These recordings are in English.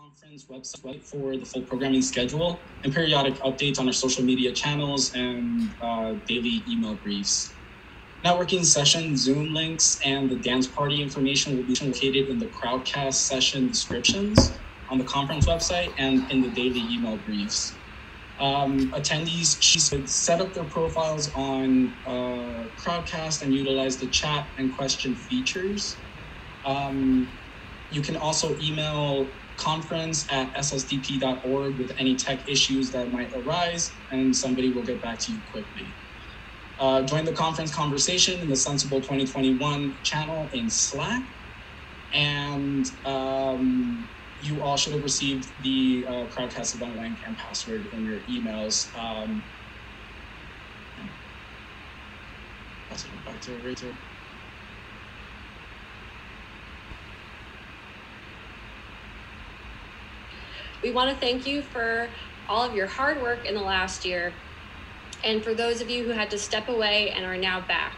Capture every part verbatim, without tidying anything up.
conference website for the full programming schedule and periodic updates on our social media channels and uh, daily email briefs. Networking session Zoom links and the dance party information will be located in the Crowdcast session descriptions on the conference website and in the daily email briefs. Um, attendees should set up their profiles on uh, Crowdcast and utilize the chat and question features. Um, you can also email conference at S S D P dot org with any tech issues that might arise, and somebody will get back to you quickly. Uh, join the conference conversation in the Sensible twenty twenty-one channel in Slack. And um, you all should have received the uh, Crowdcast event link and password in your emails. Um, pass it back to Rachel. We want to thank you for all of your hard work in the last year, and for those of you who had to step away and are now back.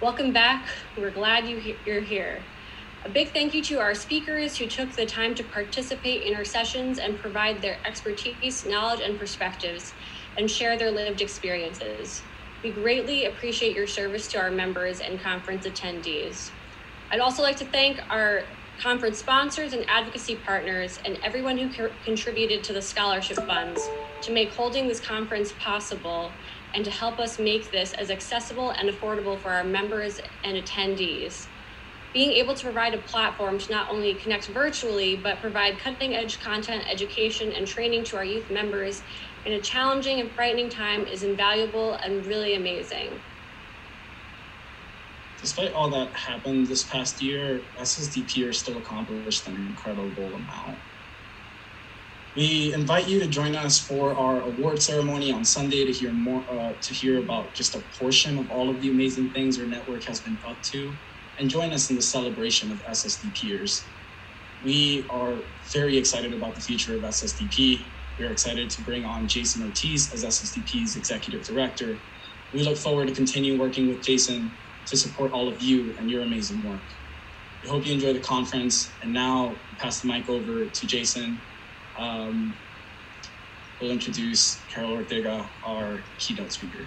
Welcome back. We're glad you, you're here. A big thank you to our speakers who took the time to participate in our sessions and provide their expertise, knowledge, and perspectives, and share their lived experiences. We greatly appreciate your service to our members and conference attendees. I'd also like to thank our conference sponsors and advocacy partners, and everyone who co- contributed to the scholarship funds to make holding this conference possible and to help us make this as accessible and affordable for our members and attendees. Being able to provide a platform to not only connect virtually, but provide cutting edge content, education, and training to our youth members in a challenging and frightening time is invaluable and really amazing. Despite all that happened this past year, S S D P still accomplished an incredible amount. We invite you to join us for our award ceremony on Sunday to hear more, uh, to hear about just a portion of all of the amazing things our network has been up to, and join us in the celebration of S S D Pers. We are very excited about the future of S S D P. We are excited to bring on Jason Ortiz as S S D P's executive director. We look forward to continue working with Jason to support all of you and your amazing work. We hope you enjoy the conference, and now pass the mic over to Jason. Um, we'll introduce Carol Ortega, our keynote speaker.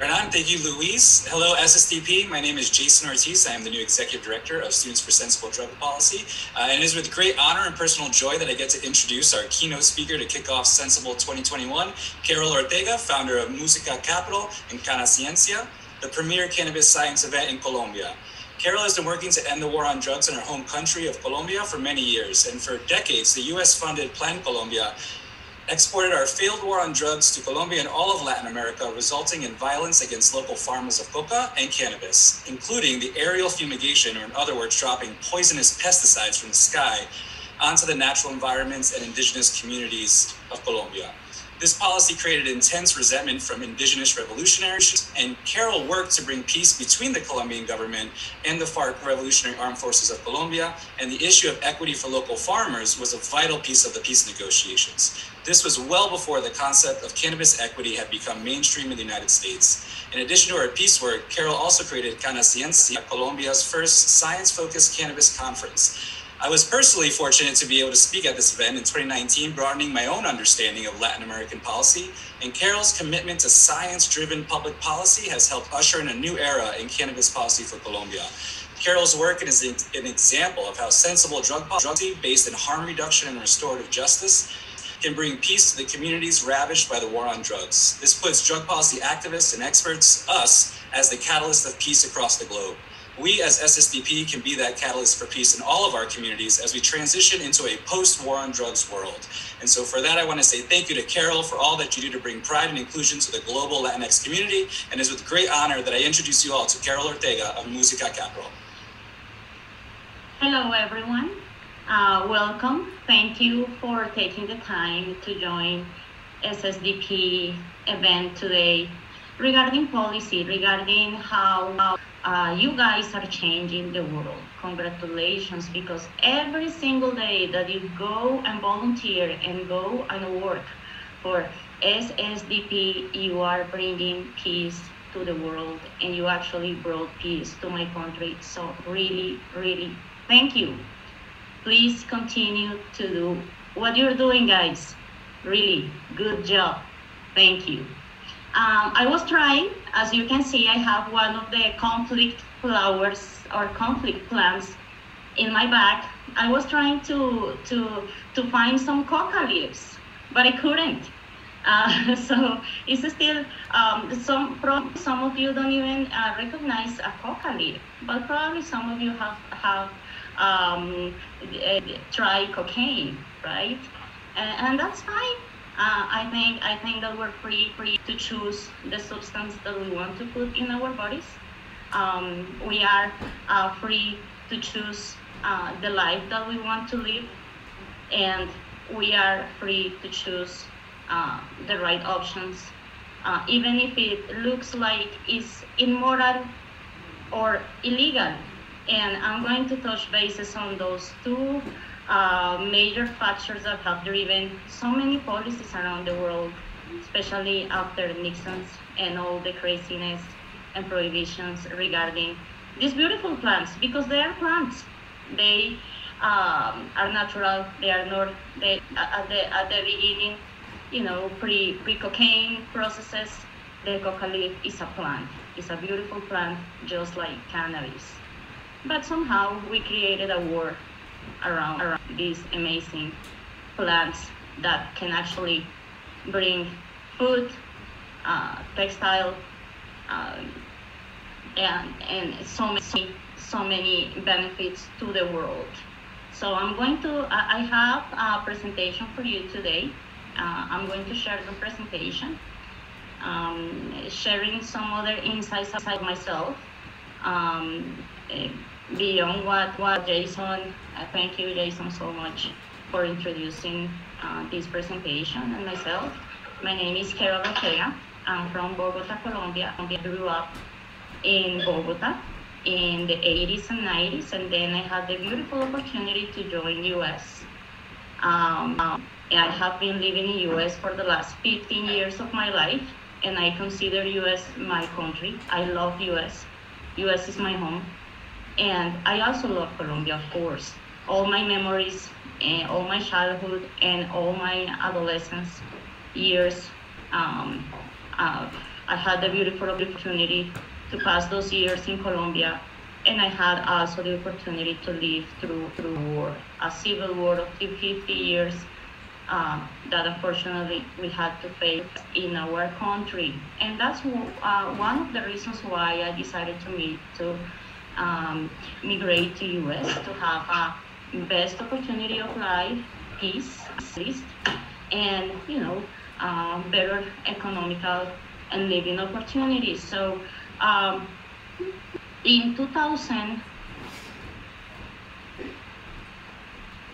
Right on, thank you, Luis. Hello, S S D P. My name is Jason Ortiz. I am the new Executive Director of Students for Sensible Drug Policy. Uh, and it is with great honor and personal joy that I get to introduce our keynote speaker to kick off Sensible twenty twenty-one, Carol Ortega, founder of Muisca Capital and Cannaciencia, the premier cannabis science event in Colombia. Carol has been working to end the war on drugs in her home country of Colombia for many years. And for decades, the U S-funded Plan Colombia exported our failed war on drugs to Colombia and all of Latin America, resulting in violence against local farmers of coca and cannabis, including the aerial fumigation, or in other words, dropping poisonous pesticides from the sky onto the natural environments and indigenous communities of Colombia. This policy created intense resentment from indigenous revolutionaries, and Carol worked to bring peace between the Colombian government and the FARC Revolutionary Armed Forces of Colombia, and the issue of equity for local farmers was a vital piece of the peace negotiations. This was well before the concept of cannabis equity had become mainstream in the United States. In addition to her peace work, Carol also created Cannaciencia, Colombia's first science-focused cannabis conference. I was personally fortunate to be able to speak at this event in twenty nineteen, broadening my own understanding of Latin American policy, and Carol's commitment to science-driven public policy has helped usher in a new era in cannabis policy for Colombia. Carol's work is an example of how sensible drug policy based in harm reduction and restorative justice can bring peace to the communities ravaged by the war on drugs. This puts drug policy activists and experts, us, as the catalyst of peace across the globe. We as S S D P can be that catalyst for peace in all of our communities as we transition into a post-war on drugs world. And so for that, I want to say thank you to Carol for all that you do to bring pride and inclusion to the global Latinx community. And it's with great honor that I introduce you all to Carol Ortega of Muisca Capital. Hello, everyone. Uh, welcome. Thank you for taking the time to join S S D P event today regarding policy, regarding how... how Uh, you guys are changing the world. Congratulations, because every single day that you go and volunteer and go and work for S S D P, you are bringing peace to the world, and you actually brought peace to my country. So really, really, thank you. please continue to do what you're doing, guys. Really good job. Thank you. Um, I was trying, as you can see, I have one of the conflict flowers or conflict plants in my bag. I was trying to to to find some coca leaves, but I couldn't. Uh, so it's still um, some. Probably some of you don't even uh, recognize a coca leaf, but probably some of you have have um, tried cocaine, right? And, and that's fine. Uh, I think I think that we're free free to choose the substance that we want to put in our bodies. Um, we are uh, free to choose uh, the life that we want to live, and we are free to choose uh, the right options, uh, even if it looks like it's immoral or illegal. And I'm going to touch bases on those two Uh, major factors that have driven so many policies around the world, especially after Nixon's and all the craziness and prohibitions regarding these beautiful plants, because they are plants. They um, are natural. They are not, they, at, the, at the beginning, you know, pre, pre-cocaine processes, the coca leaf is a plant. It's a beautiful plant, just like cannabis. But somehow we created a war Around, around these amazing plants that can actually bring food, uh, textile, uh, and and so many so many benefits to the world. So I'm going to I have a presentation for you today. Uh, I'm going to share the presentation, um, sharing some other insights outside myself. Um, uh, Beyond what, what Jason, uh, thank you, Jason, so much for introducing uh, this presentation and myself. My name is Carol Ortega. I'm from Bogota, Colombia. I grew up in Bogota in the eighties and nineties, and then I had the beautiful opportunity to join the U S. Um, um, I have been living in the U S for the last fifteen years of my life, and I consider U S my country. I love U S. U S is my home. And I also love Colombia, of course. All my memories, and all my childhood, and all my adolescence years, um, uh, I had the beautiful opportunity to pass those years in Colombia, and I had also the opportunity to live through through war, a civil war of fifty years uh, that unfortunately we had to face in our country, and that's uh, one of the reasons why I decided to meet to. Um, migrate to U S to have a best opportunity of life, peace, and you know, uh, better economical and living opportunities. So, um, in two thousand,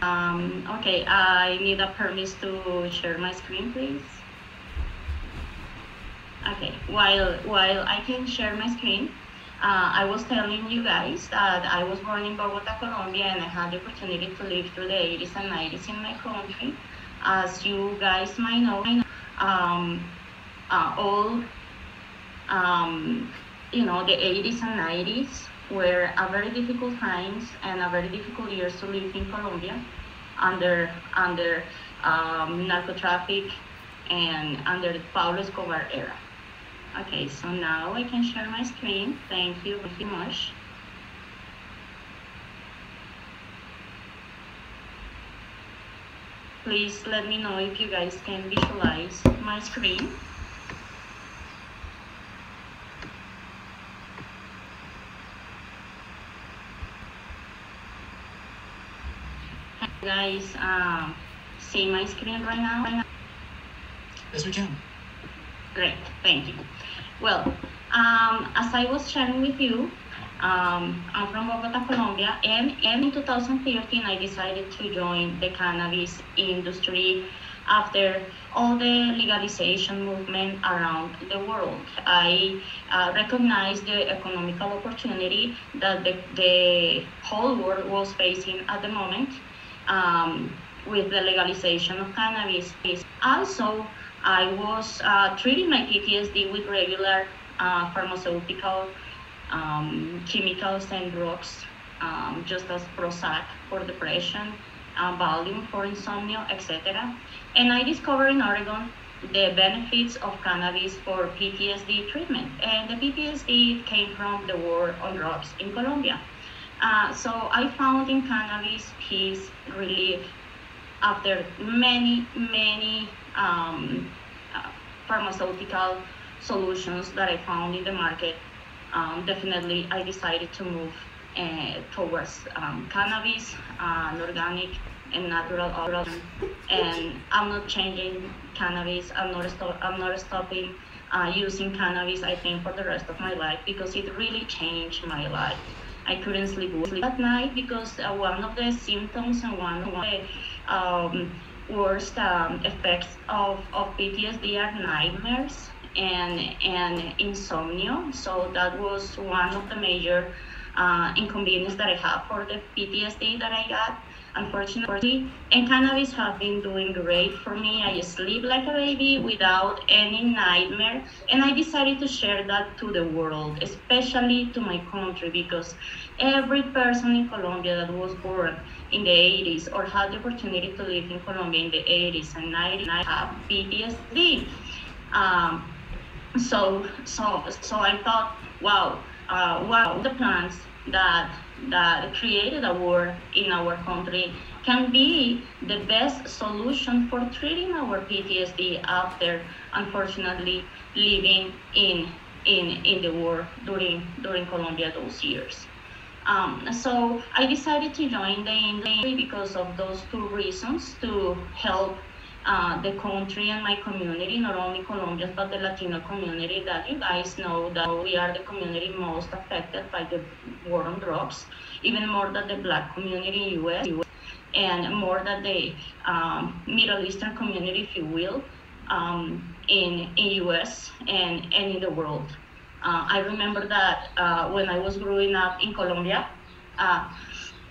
um, okay, I need a permit to share my screen, please. Okay, while while I can share my screen. Uh, I was telling you guys that I was born in Bogota, Colombia, and I had the opportunity to live through the eighties and nineties in my country. As you guys might know, um, uh, all, um, you know, the eighties and nineties were a very difficult times and a very difficult years to live in Colombia under, under um, narcotraffic and under the Pablo Escobar era. Okay, so now I can share my screen. Thank you very much. Please let me know if you guys can visualize my screen. Can you guys um, see my screen right now? Yes, we can. Great, thank you. Well, um, as I was sharing with you, um, I'm from Bogota, Colombia, and, and in two thousand thirteen, I decided to join the cannabis industry after all the legalization movement around the world. I uh, recognized the economical opportunity that the, the whole world was facing at the moment um, with the legalization of cannabis. Also, I was uh, treating my P T S D with regular uh, pharmaceutical um, chemicals and drugs um, just as Prozac for depression, uh, Valium for insomnia, et cetera. And I discovered in Oregon the benefits of cannabis for P T S D treatment. And the P T S D came from the war on drugs in Colombia. Uh, so I found in cannabis peace, relief after many, many um, uh, pharmaceutical solutions that I found in the market. Um, definitely, I decided to move uh, towards um, cannabis, uh, an organic and natural option. And I'm not changing cannabis. I'm not stop. I'm not stopping uh, using cannabis. I think for the rest of my life because it really changed my life. I couldn't sleep at night because uh, one of the symptoms and one of the um, worst um, effects of, of P T S D are nightmares and and insomnia. So that was one of the major uh, inconveniences that I have for the P T S D that I got, unfortunately. And cannabis have been doing great for me. I sleep like a baby without any nightmare. And I decided to share that to the world, especially to my country, because every person in Colombia that was born in the eighties or had the opportunity to live in Colombia in the eighties and nineties have P T S D. Um, so, so, so I thought, wow, uh, wow, the plants that that created a war in our country can be the best solution for treating our P T S D after, unfortunately, living in in in the war during during Colombia those years. Um, so I decided to join the industry because of those two reasons, to help uh, the country and my community, not only Colombians but the Latino community, that you guys know that we are the community most affected by the war on drugs, even more than the Black community in U S and more than the um, Middle Eastern community, if you will, um, in in U S and, and in the world. Uh, I remember that uh, when I was growing up in Colombia, uh,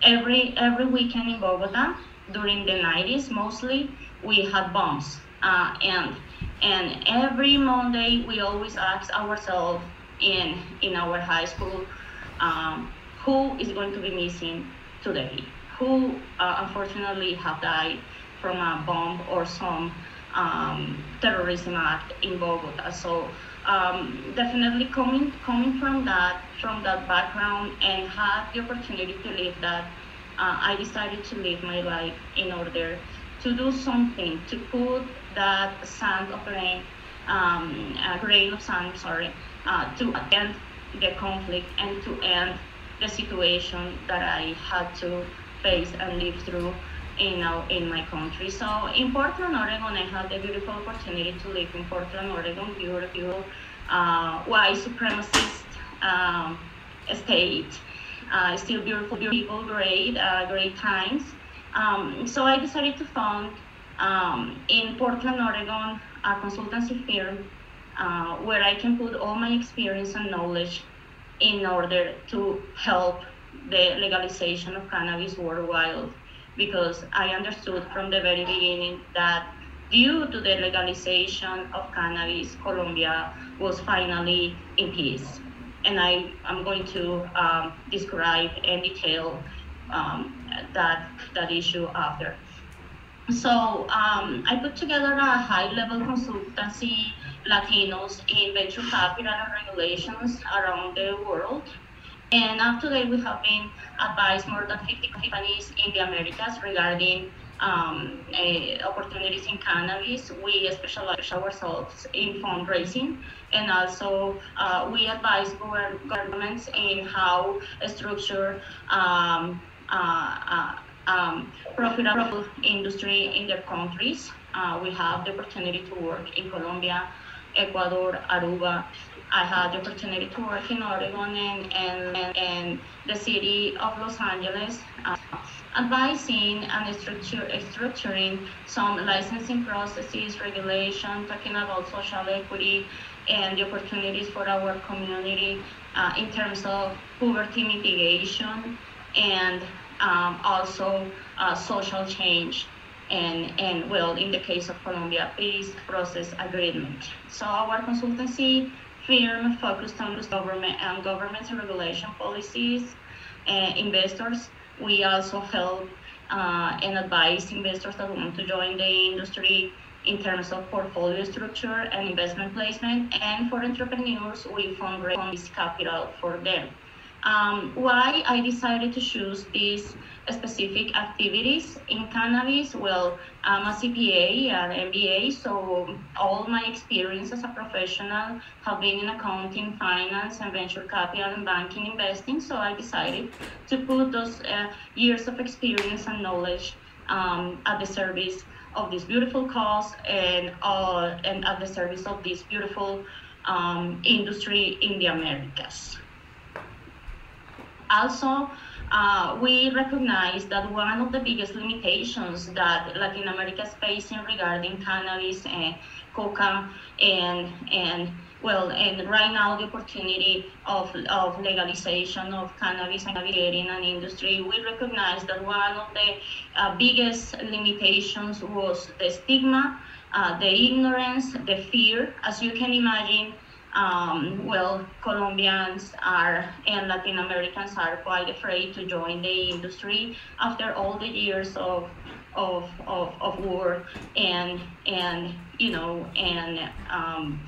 every every weekend in Bogota during the nineties, mostly we had bombs, uh, and and every Monday we always ask ourselves in in our high school, um, who is going to be missing today? Who uh, unfortunately have died from a bomb or some um, terrorism act in Bogota? So. Um, definitely coming coming from that from that background and had the opportunity to live that, uh, I decided to live my life in order to do something, to put that sand of rain, um, a grain of sand, sorry, uh, to end the conflict and to end the situation that I had to face and live through in our, in my country. So in Portland, Oregon, I had the beautiful opportunity to live in Portland, Oregon, beautiful uh, white supremacist um, state. Uh, still beautiful, beautiful, great, uh, great times. Um, so I decided to found um, in Portland, Oregon, a consultancy firm uh, where I can put all my experience and knowledge in order to help the legalization of cannabis worldwide. Because I understood from the very beginning that due to the legalization of cannabis, Colombia was finally in peace. And I am going to um, describe and detail um, that, that issue after. So um, I put together a high-level consultancy, Latinos in venture capital and regulations around the world. And up to date, we have been advised more than fifty companies in the Americas regarding um, uh, opportunities in cannabis. We specialize ourselves in fundraising, and also uh, we advise governments in how to structure um, uh, uh, um, profitable industry in their countries. Uh, we have the opportunity to work in Colombia, Ecuador, Aruba. I had the opportunity to work in Oregon and, and, and, and the city of Los Angeles, uh, advising and structure, structuring some licensing processes, regulation, talking about social equity and the opportunities for our community uh, in terms of poverty mitigation and um, also uh, social change. And, and well, in the case of Colombia, peace process agreement. So our consultancy firm focused on government and government's regulation policies and investors. We also help uh, and advise investors that want to join the industry in terms of portfolio structure and investment placement. And for entrepreneurs, we fundraise capital for them. Um, why I decided to choose these specific activities in cannabis? Well, I'm a C P A and M B A, so all my experience as a professional have been in accounting, finance, and venture capital and banking investing. So I decided to put those uh, years of experience and knowledge um, at the service of this beautiful cause and uh, and at the service of this beautiful um, industry in the Americas. Also, uh, we recognize that one of the biggest limitations that Latin America is facing regarding cannabis and coca and and well, and right now the opportunity of of legalization of cannabis and creating an industry, we recognize that one of the uh, biggest limitations was the stigma, uh, the ignorance, the fear. As you can imagine, Um, well, Colombians are and Latin Americans are quite afraid to join the industry after all the years of of of, of war and and you know and um,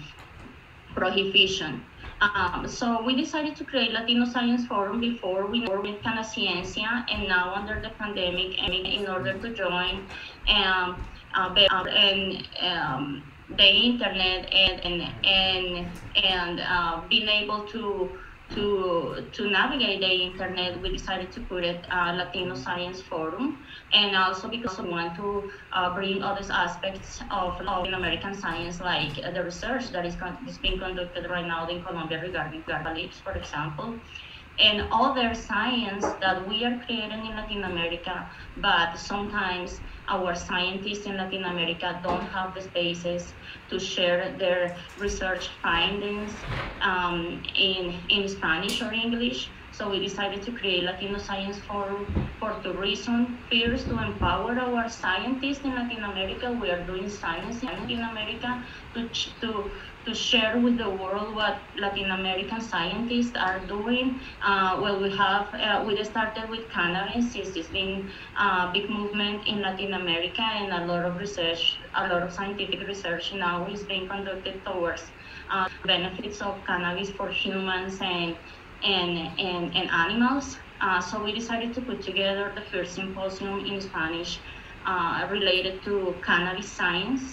prohibition. Um, so we decided to create Latino Science Forum before we were with Cannaciencia, and now under the pandemic, and in order to join um, uh, and um, the internet and and and, and uh, being able to to to navigate the internet, we decided to put it uh, Latino Science Forum, and also because we want to uh, bring other aspects of Latin American science, like uh, the research that is, con is being conducted right now in Colombia regarding glyphosate, for example, and other science that we are creating in Latin America, but sometimes our scientists in Latin America don't have the spaces to share their research findings um, in, in Spanish or English. So we decided to create Latino Science Forum for two reasons. First, to empower our scientists in Latin America. We are doing science in Latin America to, to, to share with the world what Latin American scientists are doing. Uh, well, we have, uh, we started with cannabis. It's been a big movement in Latin America, and a lot of research, a lot of scientific research now is being conducted towards uh, benefits of cannabis for humans and And, and, and animals. Uh, so we decided to put together the first symposium in Spanish uh, related to cannabis science.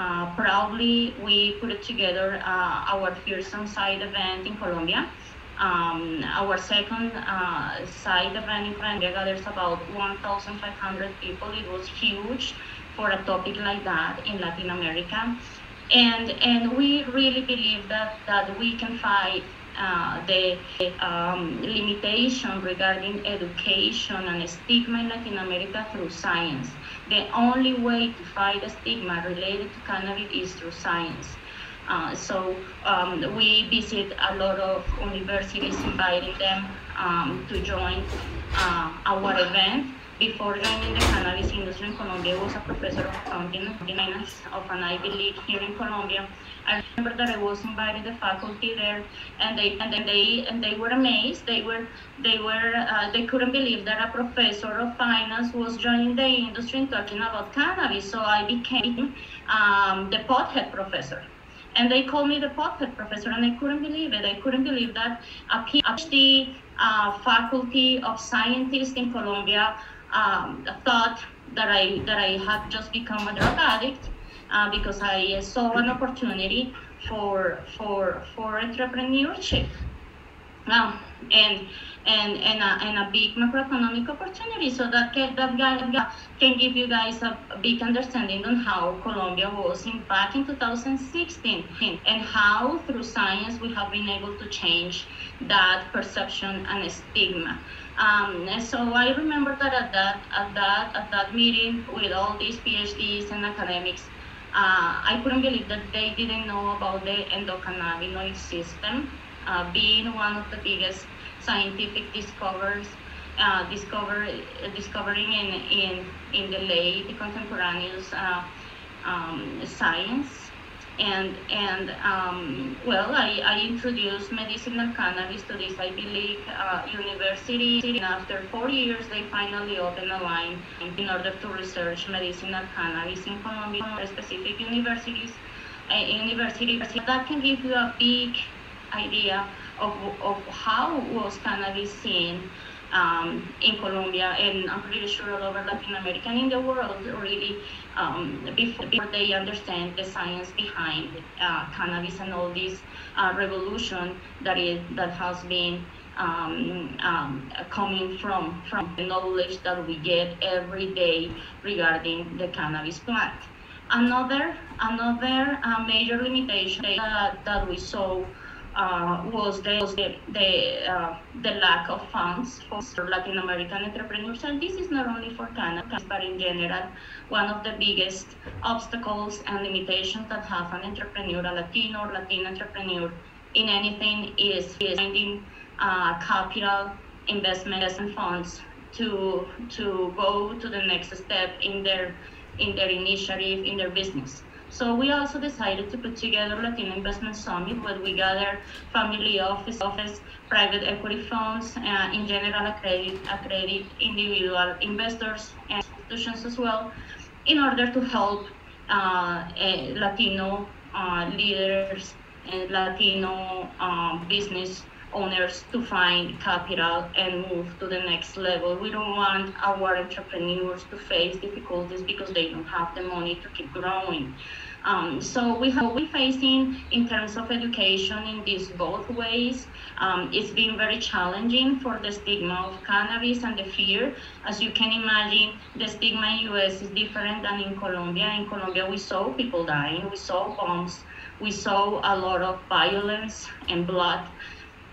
Uh, proudly, we put together uh, our first on-site event in Colombia. Um, our second uh, site event in Colombia gathers about one thousand five hundred people. It was huge for a topic like that in Latin America. And, and we really believe that, that we can fight Uh, the um, limitation regarding education and stigma in Latin America through science. The only way to fight a stigma related to cannabis is through science. Uh, so um, we visit a lot of universities, inviting them um, to join uh, our event. Before joining the cannabis industry in Colombia, I was a professor of accounting and finance of an Ivy League here in Colombia. I remember that I was invited to the faculty there, and they and they and they were amazed. They were they were uh, they couldn't believe that a professor of finance was joining the industry and talking about cannabis. So I became um, the pothead professor, and they called me the pothead professor, and I couldn't believe it. I couldn't believe that a PhD uh, faculty of scientists in Colombia um, thought that I that I had just become a drug addict. Uh, because I saw an opportunity for for for entrepreneurship, now and and and a, and a big macroeconomic opportunity. So that can, that guy can give you guys a, a big understanding on how Colombia was in back in two thousand sixteen, and how through science we have been able to change that perception and stigma. Um, and so I remember that at that at that at that meeting with all these PhDs and academics. Uh, I couldn't believe that they didn't know about the endocannabinoid system, uh, being one of the biggest scientific discoveries, uh, discover, uh, discovering in, in, in the late contemporaneous uh, um, science. And, and um, well, I, I introduced medicinal cannabis to this Ivy League uh, university. And after four years, they finally opened a line in order to research medicinal cannabis in Colombia, specific universities, uh, universities. That can give you a big idea of, of how was cannabis seen um, in Colombia, and I'm pretty sure all over Latin America and in the world, really, um, before, before they understand the science behind uh, cannabis and all this uh, revolution that is that has been um, um, coming from, from the knowledge that we get every day regarding the cannabis plant. Another, another uh, major limitation that, that we saw Uh, was the was the the, uh, the lack of funds for Latin American entrepreneurs, and this is not only for Canada, but in general, one of the biggest obstacles and limitations that have an entrepreneur, a Latino or Latin entrepreneur, in anything is, is finding uh, capital, investments, and funds to to go to the next step in their in their initiative in their business. So we also decided to put together Latino Investment Summit, where we gather family office, office, private equity funds, uh, in general accredited, accredited individual investors and institutions as well, in order to help uh, uh, Latino uh, leaders and Latino um, business owners to find capital and move to the next level. We don't want our entrepreneurs to face difficulties because they don't have the money to keep growing. Um, so we have, we're facing in terms of education in these both ways. Um, it's been very challenging for the stigma of cannabis and the fear. As you can imagine, the stigma in U S is different than in Colombia. In Colombia, we saw people dying, we saw bombs, we saw a lot of violence and blood.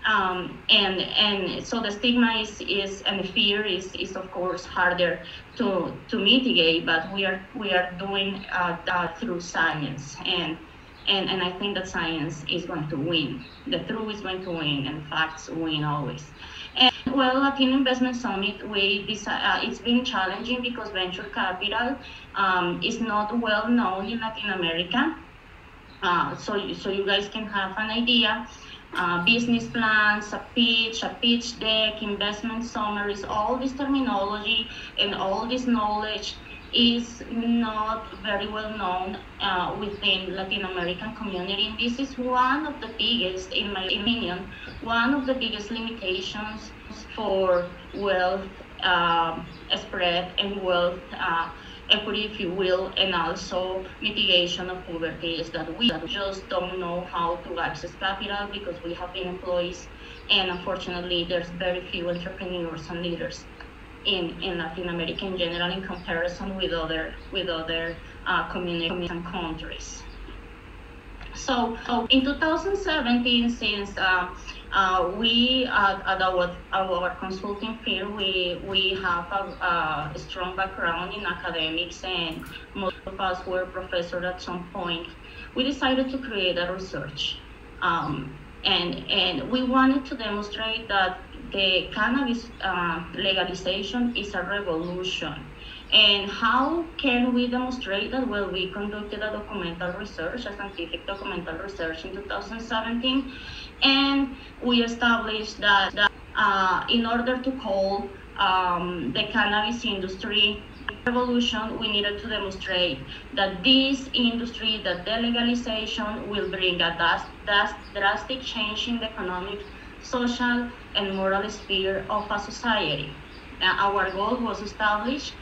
Um, and and so the stigma is, is and the fear is, is of course harder to to mitigate, but we are we are doing uh, that through science, and and and I think that science is going to win. The truth is going to win, and facts win always. And well, Latino Investment Summit, we uh, it's been challenging because venture capital um, is not well known in Latin America. Uh, so so you guys can have an idea. Uh, business plans, a pitch, a pitch deck, investment summaries, all this terminology and all this knowledge is not very well known uh, within Latin American community. And this is one of the biggest, in my opinion, one of the biggest limitations for wealth uh, spread and wealth uh, equity, if you will, and also mitigation of poverty, is that we just don't know how to access capital because we have been employees, and unfortunately there's very few entrepreneurs and leaders in, in Latin America in general in comparison with other with other uh, communities and countries. So, so in two thousand seventeen, since uh, Uh, we uh, at our, our consulting firm, we, we have a, a strong background in academics, and most of us were professors at some point. We decided to create a research, um, and, and we wanted to demonstrate that the cannabis uh, legalization is a revolution. And how can we demonstrate that? Well, we conducted a documental research, a scientific documental research in two thousand seventeen, and we established that, that uh, in order to call um, the cannabis industry a revolution, we needed to demonstrate that this industry, that the legalization will bring a dust, dust, drastic change in the economic, social, and moral sphere of a society. Uh, our goal was established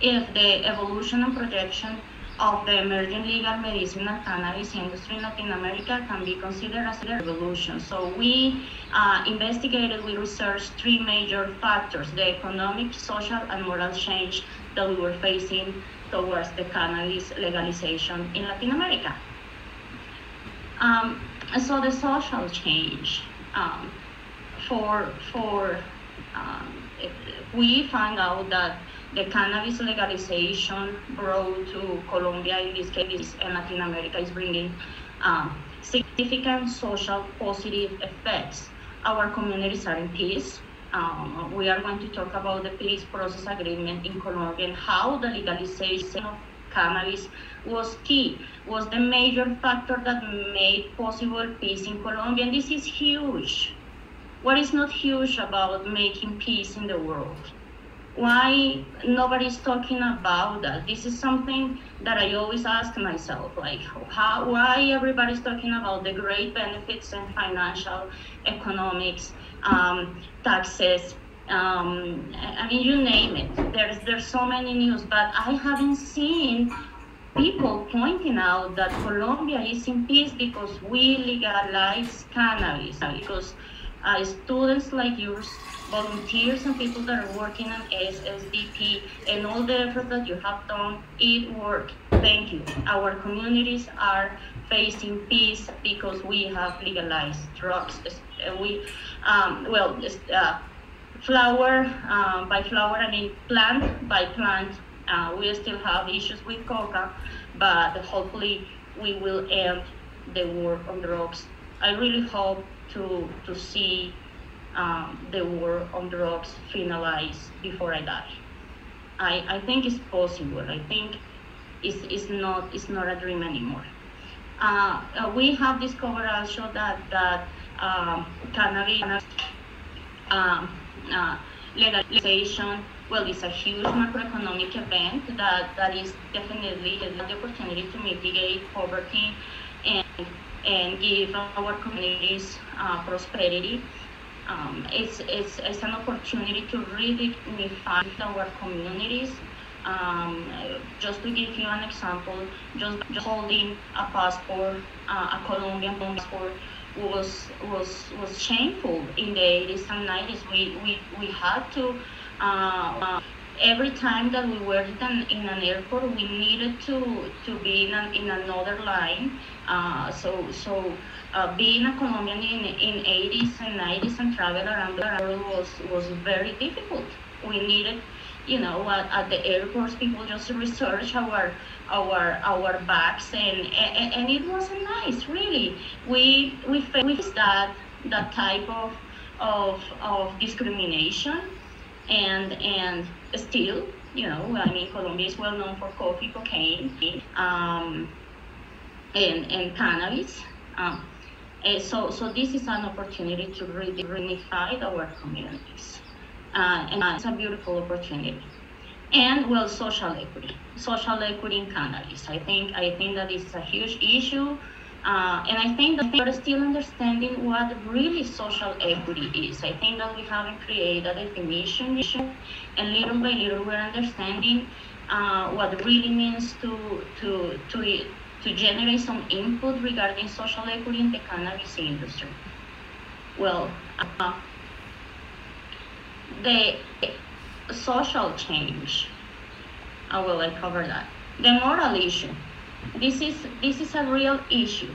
if the evolution and projection of the emerging legal medicinal cannabis industry in Latin America can be considered as a revolution. So we uh, investigated, we researched three major factors: the economic, social, and moral change that we were facing towards the cannabis legalization in Latin America. Um, and so the social change, um, for, for um, it, we found out that the cannabis legalization brought to Colombia, in this case, and Latin America, is bringing um, significant social positive effects. Our communities are in peace. Um, we are going to talk about the peace process agreement in Colombia and how the legalization of cannabis was key, was the major factor that made possible peace in Colombia. And this is huge. What is not huge about making peace in the world? Why nobody's talking about that? This is something that I always ask myself, like, how, why everybody's talking about the great benefits in financial, economics, um, taxes, um, I mean, you name it. There's, there's so many news, but I haven't seen people pointing out that Colombia is in peace because we legalize cannabis, because uh, students like yours, volunteers and people that are working on S S D P and all the effort that you have done, it worked. Thank you. Our communities are facing peace because we have legalized drugs. We, um, well, uh, flower uh, by flower, I mean plant by plant. Uh, we still have issues with coca, but hopefully we will end the war on drugs. I really hope to to see Um, the war on drugs finalized before I die. I, I think it's possible. I think it's, it's not it's not a dream anymore. Uh, uh, we have discovered also that that um, cannabis um, uh, legalization, well, it's a huge macroeconomic event that, that is definitely the opportunity to mitigate poverty and and give our communities uh, prosperity. Um, it's, it's, it's an opportunity to really unify our communities. Um, just to give you an example, just, just holding a passport, uh, a Colombian passport, was was was shameful in the eighties and nineties. We we, we had to, uh, uh, every time that we were in an, in an airport, we needed to, to be in, an, in another line. Uh, so so. Uh, being a Colombian in, in eighties and nineties and travel around the world was, was very difficult. We needed, you know, at, at the airports, people just research our our our bags, and and, and it wasn't nice, really. We we faced that that type of of of discrimination, and and still, you know, I mean, Colombia is well known for coffee, cocaine, um, and and cannabis. Um, Uh, so, so this is an opportunity to really unify our communities, uh, and it's a beautiful opportunity. And well, social equity, social equity in cannabis. I think, I think that is a huge issue, uh, and I think that we are still understanding what really social equity is. I think that we haven't created a definition, and little by little, we're understanding uh, what really means to to to it. To generate some input regarding social equity in the cannabis industry. Well, uh, the social change, I will I cover that. The moral issue, this is this is a real issue,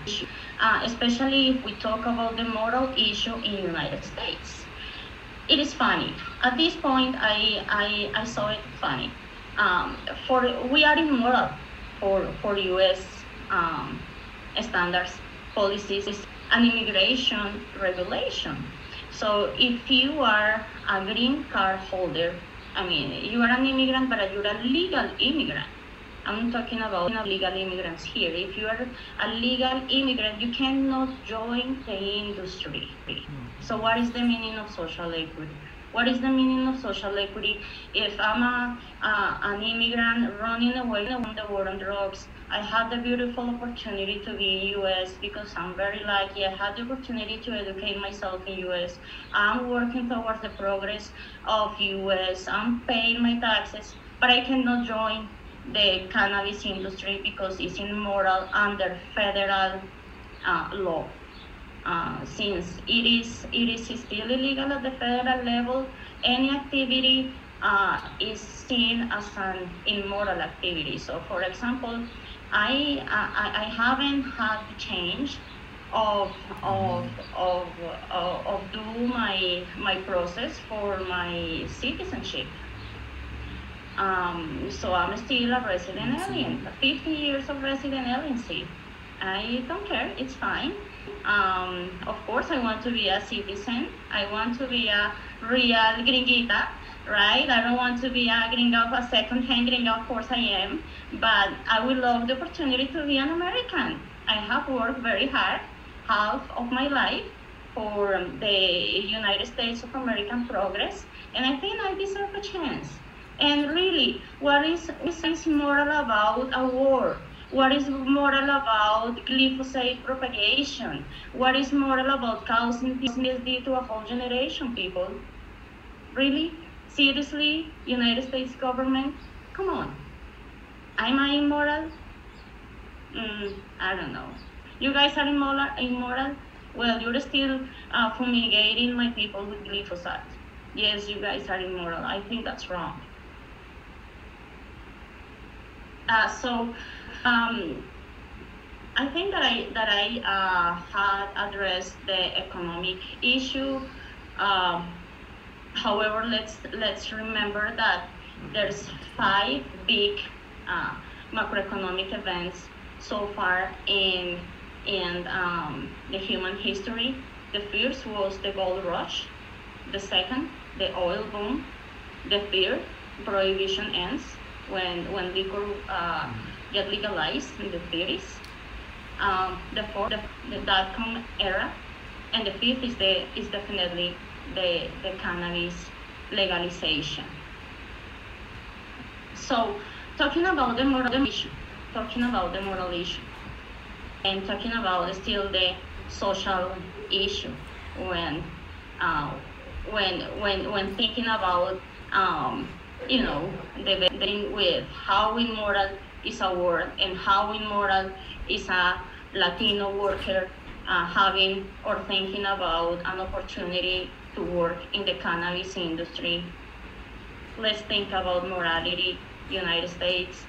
uh, especially if we talk about the moral issue in the United States. It is funny. At this point, I I, I saw it funny. Um, for we are immoral for for U S Um, standards, policies, and immigration regulation. So if you are a green card holder, I mean, you are an immigrant, but you're a legal immigrant. I'm talking about legal immigrants here. If you are a legal immigrant, you cannot join the industry. So what is the meaning of social equity? What is the meaning of social equity? If I'm a, uh, an immigrant running away from the war on drugs, I had the beautiful opportunity to be in U S because I'm very lucky. I had the opportunity to educate myself in U S. I'm working towards the progress of U S. I'm paying my taxes, but I cannot join the cannabis industry because it's immoral under federal uh, law. Uh, since it is it is still illegal at the federal level, any activity uh, is seen as an immoral activity. So, for example, I I, I haven't had the change of of of of, of do my my process for my citizenship. Um, so I'm still a resident alien, fifty years of resident aliency. I don't care. It's fine. Um, of course, I want to be a citizen. I want to be a real gringuita, right? I don't want to be a gringo, a second-hand gringo, of course I am, but I would love the opportunity to be an American. I have worked very hard half of my life for the United States of American progress, and I think I deserve a chance. And really, what is, is moral about a war? What is moral about glyphosate propagation? What is moral about causing P T S D to a whole generation, people? Really? Seriously, United States government? Come on. Am I immoral? Mm, I don't know. You guys are immoral? immoral? Well, you're still uh, fumigating my people with glyphosate. Yes, you guys are immoral. I think that's wrong. Uh, so, um, I think that I that I uh, had addressed the economic issue. Uh, however, let's let's remember that there's five big uh, macroeconomic events so far in in um, the human history. The first was the gold rush. The second, the oil boom. The third, prohibition ends. When when liquor uh, get legalized in the thirties, um, the fourth the, the dot com era, and the fifth is the is definitely the the cannabis legalization. So talking about the moral issue, talking about the moral issue, and talking about still the social issue when uh, when when when thinking about. Um, you know, the thing with how immoral is a world and how immoral is a Latino worker uh, having or thinking about an opportunity to work in the cannabis industry. Let's think about morality, United States.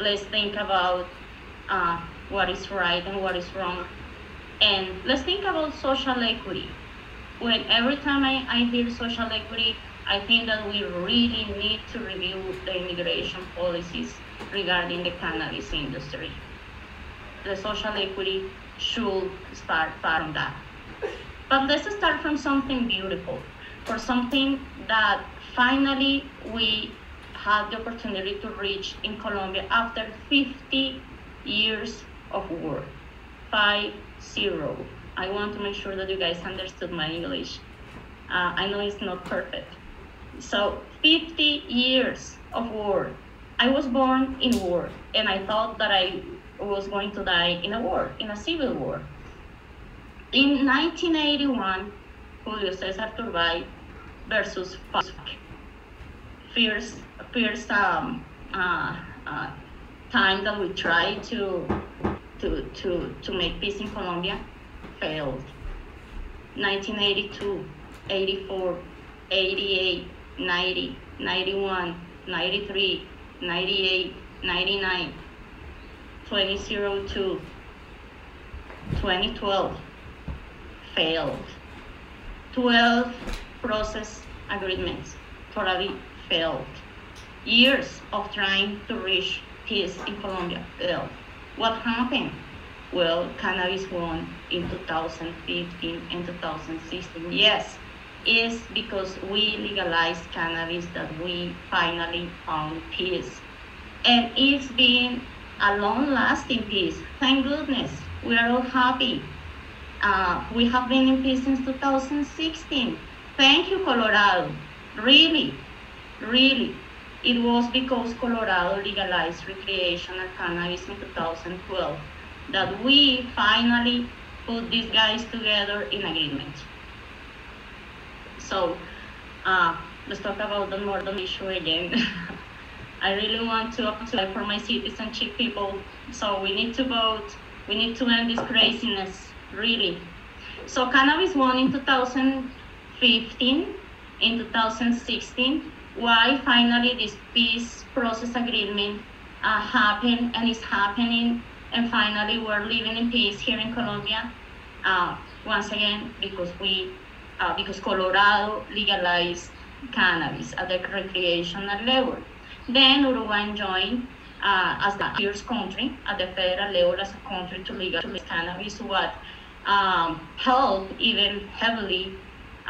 Let's think about uh, what is right and what is wrong. And let's think about social equity. When every time I, I hear social equity, I think that we really need to review the immigration policies regarding the cannabis industry. The social equity should start from that. But let's start from something beautiful, for something that finally we had the opportunity to reach in Colombia after fifty years of war. Five zero. I want to make sure that you guys understood my English. Uh, I know it's not perfect. So fifty years of war. I was born in war, and I thought that I was going to die in a war, in a civil war. In nineteen eighty-one, Julio Cesar Turbay versus FARC, first, first um, uh, uh, time that we tried to, to, to, to make peace in Colombia, failed. nineteen eighty-two, eighty-four, eighty-eight, ninety, ninety-one, ninety-three, ninety-eight, ninety-nine, two thousand two, twenty twelve, failed. twelve process agreements, totally failed. Years of trying to reach peace in Colombia, failed. What happened? Well, cannabis won in two thousand fifteen and two thousand sixteen, yes. Is because we legalized cannabis that we finally found peace. And it's been a long-lasting peace. Thank goodness, we are all happy. Uh, we have been in peace since two thousand sixteen. Thank you, Colorado. Really, really. It was because Colorado legalized recreational cannabis in two thousand twelve that we finally put these guys together in agreement. So uh, let's talk about the modern issue again. I really want to apply for my citizenship, people. So we need to vote. We need to end this craziness, really. So cannabis won in two thousand fifteen, in two thousand sixteen. Why finally this peace process agreement uh, happened and is happening, and finally we're living in peace here in Colombia? Uh, once again, because we Uh, because Colorado legalized cannabis at the recreational level. Then Uruguay joined uh, as the first country at the federal level as a country to legalize cannabis, what um, helped even heavily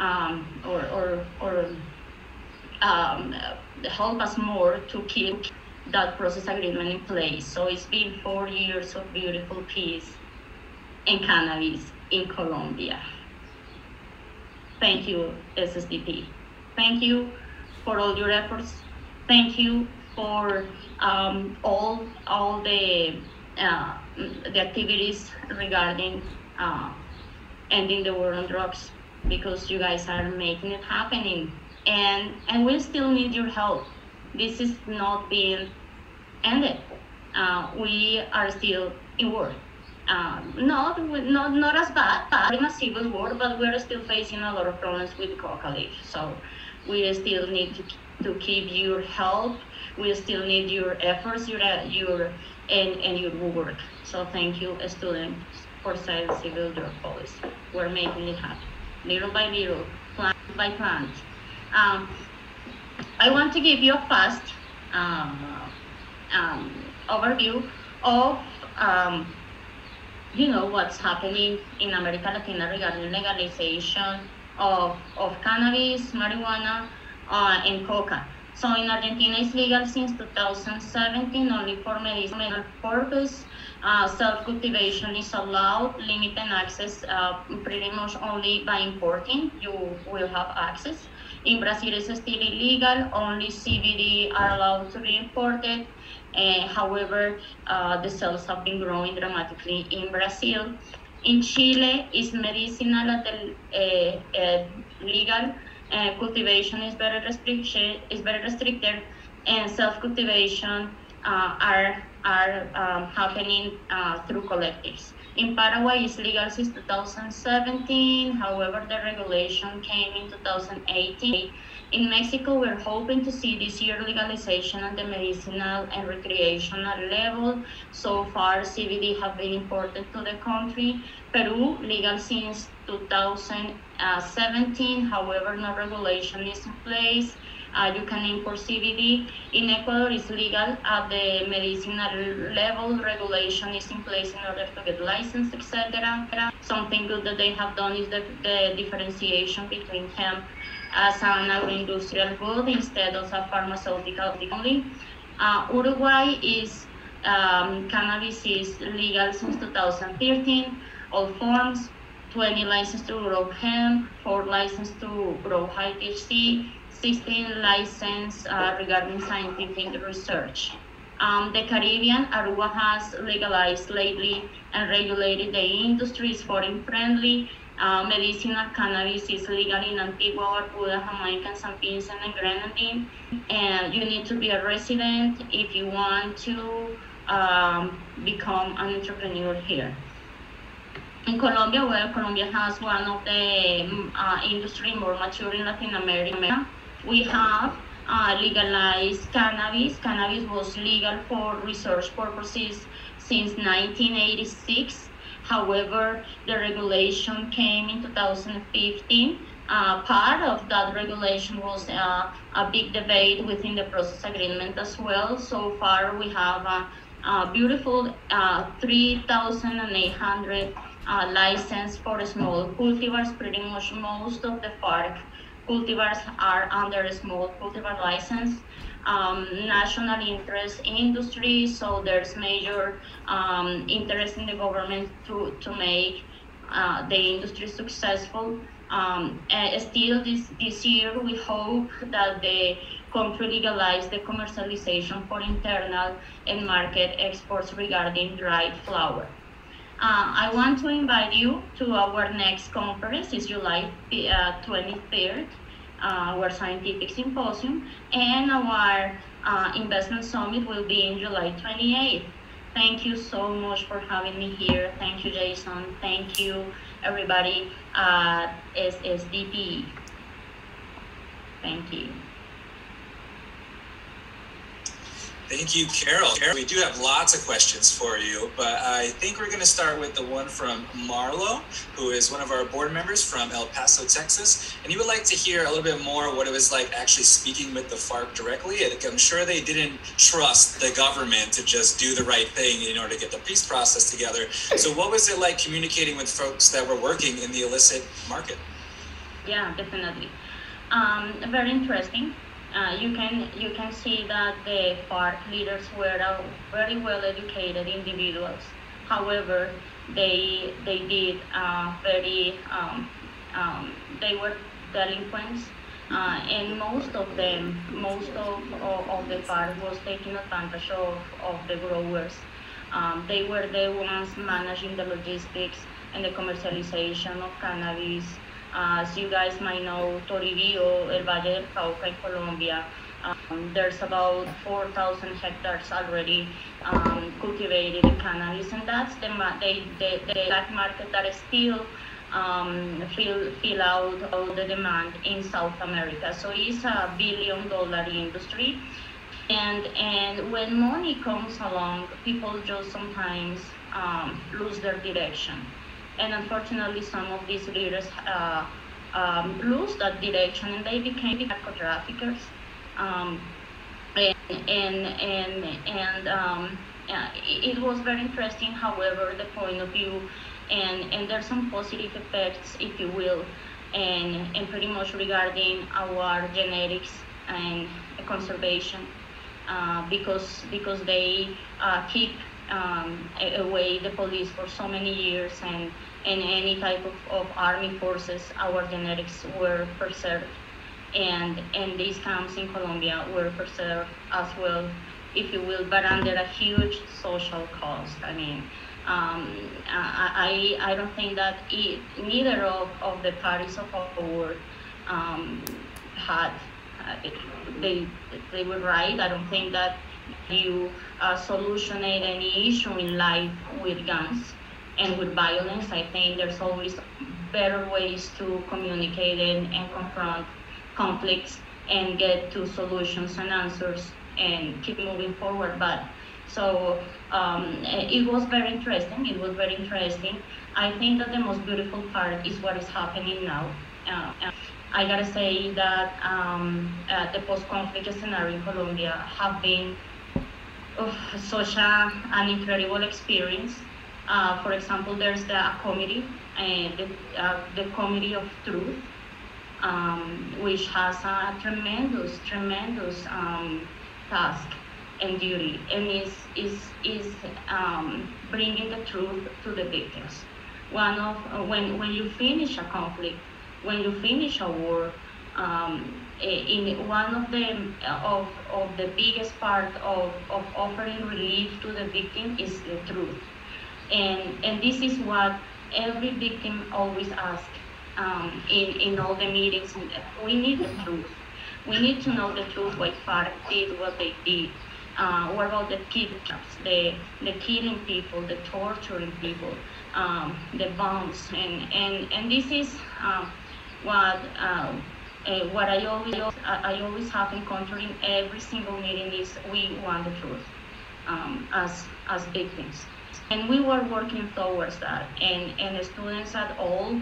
um, or, or, or um, help us more to keep that process agreement in place. So it's been four years of beautiful peace and cannabis in Colombia. Thank you, S S D P. Thank you for all your efforts. Thank you for um, all all the uh, the activities regarding uh, ending the war on drugs, because you guys are making it happening, and and we still need your help. This is not being ended. Uh, we are still in war. Um, not not not as bad, but in a civil war, but we're still facing a lot of problems with coca leaf. So we still need to to keep your help. We still need your efforts, your your and and your work. So thank you, students, for civil drug policy. We're making it happen, little by little, plant by plant. Um, I want to give you a fast um, um, overview of. Um, you know, what's happening in America Latina regarding legalization of, of cannabis, marijuana, uh, and coca. So in Argentina, it's legal since two thousand seventeen, only for medicinal purpose. Uh, self-cultivation is allowed, limited access uh, pretty much only by importing, you will have access. In Brazil, it's still illegal, only C B D are allowed to be imported. Uh, however, uh, the sales have been growing dramatically in Brazil. In Chile, it's medicinal at the, uh, uh, legal. Uh, cultivation is very restricted. Is very restricted, and self-cultivation uh, are are um, happening uh, through collectives. In Paraguay, it's legal since two thousand seventeen. However, the regulation came in two thousand eighteen. In Mexico, we're hoping to see this year legalization at the medicinal and recreational level. So far, C B D have been imported to the country. Peru, legal since two thousand seventeen. However, no regulation is in place. Uh, you can import C B D. In Ecuador, it's legal at the medicinal level. Regulation is in place in order to get licensed, et cetera. Something good that they have done is the, the differentiation between hemp as an agro-industrial good instead of a pharmaceutical only. Uh, Uruguay is, um, cannabis is legal since two thousand thirteen, all forms, twenty licensed to grow hemp, four licensed to grow high T H C, sixteen licensed uh, regarding scientific research. Um, the Caribbean, Aruba has legalized lately and regulated the industry, is foreign friendly. Uh, medicinal cannabis is legal in Antigua, Barbuda, Jamaica, Saint Vincent and Grenadines. And you need to be a resident if you want to um, become an entrepreneur here. In Colombia, where Colombia has one of the uh, industry more mature in Latin America, we have uh, legalized cannabis. Cannabis was legal for research purposes since nineteen eighty-six. However, the regulation came in two thousand fifteen. Uh, part of that regulation was uh, a big debate within the process agreement as well. So far, we have a, a beautiful uh, three thousand eight hundred uh, license for small cultivars. Pretty much most of the FARC cultivars are under a small cultivar license. Um, national interest industry, so there's major um, interest in the government to, to make uh, the industry successful. Um, and still this, this year, we hope that the country legalizes the commercialization for internal and market exports regarding dried flower. Uh, I want to invite you to our next conference. It's July uh, twenty-third. Uh, our scientific symposium, and our uh, investment summit will be in July twenty-eighth. Thank you so much for having me here. Thank you, Jason. Thank you, everybody at S S D P. Thank you. Thank you, Carol. Carol, we do have lots of questions for you, but I think we're going to start with the one from Marlo, who is one of our board members from El Paso, Texas. And he would like to hear a little bit more what it was like actually speaking with the FARC directly. I'm sure they didn't trust the government to just do the right thing in order to get the peace process together. So what was it like communicating with folks that were working in the illicit market? Yeah, definitely. Um, very interesting. Uh, you can you can see that the FARC leaders were uh, very well educated individuals. However, they they did uh, very um, um, they were delinquents, uh, and most of them, most of of, of the FARC was taking advantage of of the growers. Um, they were the ones managing the logistics and the commercialization of cannabis. Uh, as you guys might know, Toribio, el Valle del Cauca in Colombia, um, there's about four thousand hectares already um, cultivated in cannabis, and that's the ma they, they, they, that market that is still um, fill, fill out all the demand in South America. So it's a billion dollar industry. And, and when money comes along, people just sometimes um, lose their direction. And unfortunately, some of these leaders uh, um, lose that direction, and they became narco-traffickers. Um, and and and and um, uh, it was very interesting, however, the point of view, and and there's some positive effects, if you will, and and pretty much regarding our genetics and conservation, uh, because because they uh, keep. Um, away the police for so many years, and, and any type of, of army forces, our genetics were preserved, and and these camps in Colombia were preserved as well, if you will, but under a huge social cost. I mean, um, I, I don't think that it, neither of, of the parties of the world um, had, uh, they, they were right. I don't think that you uh, solutionate any issue in life with guns and with violence. I think there's always better ways to communicate and, and confront conflicts and get to solutions and answers and keep moving forward. But so um, it was very interesting. It was very interesting. I think that the most beautiful part is what is happening now. Uh, I gotta say that um, uh, the post-conflict scenario in Colombia have been oh, such a, an incredible experience. Uh, for example, there's the a committee, uh, the, uh, the Committee of Truth, um, which has a tremendous, tremendous um, task and duty, and is is is um, bringing the truth to the victims. One of uh, when when you finish a conflict, when you finish a war, um, in one of the of of the biggest part of, of offering relief to the victim is the truth, and and this is what every victim always asks um, in in all the meetings. We need the truth. We need to know the truth. What FARC did, what they did. Uh, what about the kidnaps, the the killing people, the torturing people, um, the bombs, and and and this is. Um, What uh, uh, what I always I always have encountered in every single meeting is we want the truth um, as as victims, and we were working towards that. And and students at all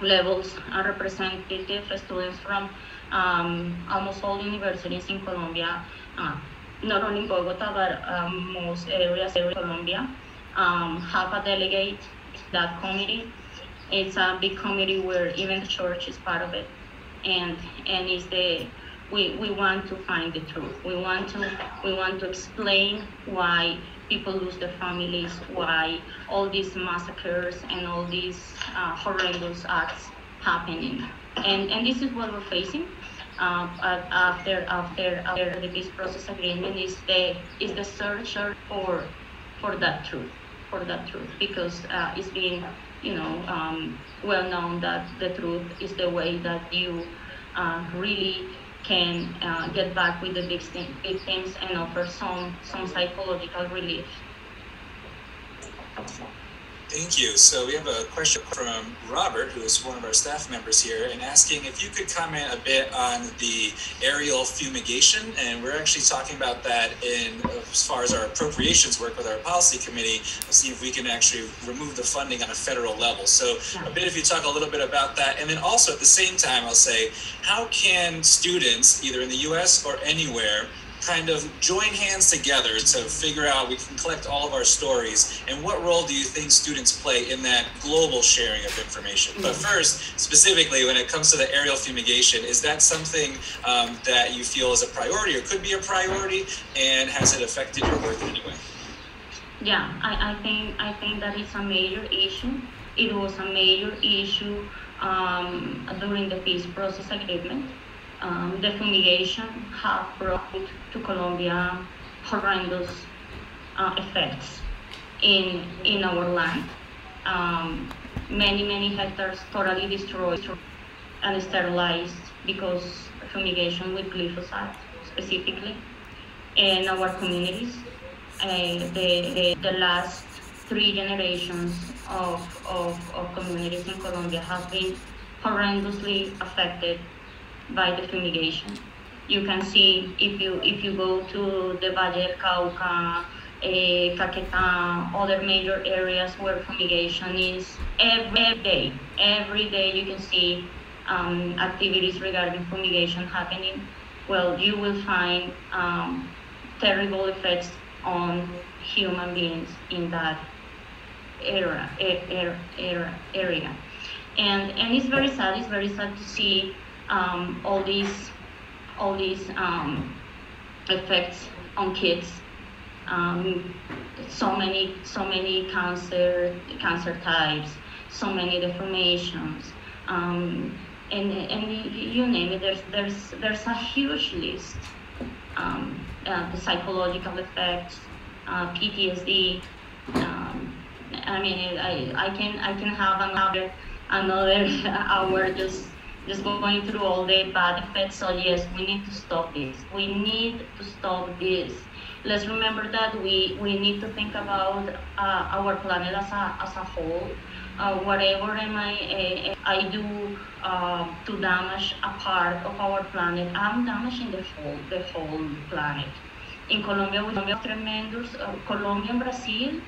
levels are representative students from um, almost all universities in Colombia, uh, not only in Bogota but um, most areas in Colombia, um, have a delegate to that committee. It's a big committee where even the church is part of it, and and is the we we want to find the truth. We want to we want to explain why people lose their families, why all these massacres and all these uh, horrendous acts happening, and and this is what we're facing uh, after after after the peace process agreement is the is the search for for that truth for that truth because uh, it's been. You know, um, well known that the truth is the way that you uh, really can uh, get back with the victim, victims and offer some some psychological relief. Thank you. So we have a question from Robert, who is one of our staff members here, and asking if you could comment a bit on the aerial fumigation. And we're actually talking about that in as far as our appropriations work with our policy committee, to see if we can actually remove the funding on a federal level. So a bit if you talk a little bit about that. And then also at the same time, I'll say, how can students, either in the U S or anywhere, kind of join hands together to figure out, we can collect all of our stories, and what role do you think students play in that global sharing of information? But first, specifically, when it comes to the aerial fumigation, is that something um, that you feel is a priority or could be a priority, and has it affected your work in any way? Yeah, I, I think I think that is a major issue. It was a major issue um, during the peace process agreement. Um, the fumigation have brought to Colombia horrendous uh, effects in in our land. Um, many many hectares totally destroyed and sterilized because fumigation with glyphosate specifically in our communities. Uh, the, the the last three generations of, of of communities in Colombia have been horrendously affected by the fumigation. You can see if you if you go to the Valle del Cauca, eh, Caquetá, other major areas where fumigation is every day. Every day you can see um, activities regarding fumigation happening. Well, you will find um, terrible effects on human beings in that era, era, era area, and and it's very sad. It's very sad to see. Um, all these, all these um, effects on kids. Um, so many, so many cancer, cancer types. So many deformations, um, and and you name it. There's there's there's a huge list. Um, uh, the psychological effects, uh, P T S D. Um, I mean, I I can I can have another another hour just. Just going through all the bad effects. So yes, we need to stop this. We need to stop this. Let's remember that we, we need to think about uh, our planet as a, as a whole. Uh, whatever am I, uh, I do uh, to damage a part of our planet, I'm damaging the whole, the whole planet. In Colombia, we have tremendous, uh, Colombia and Brazil,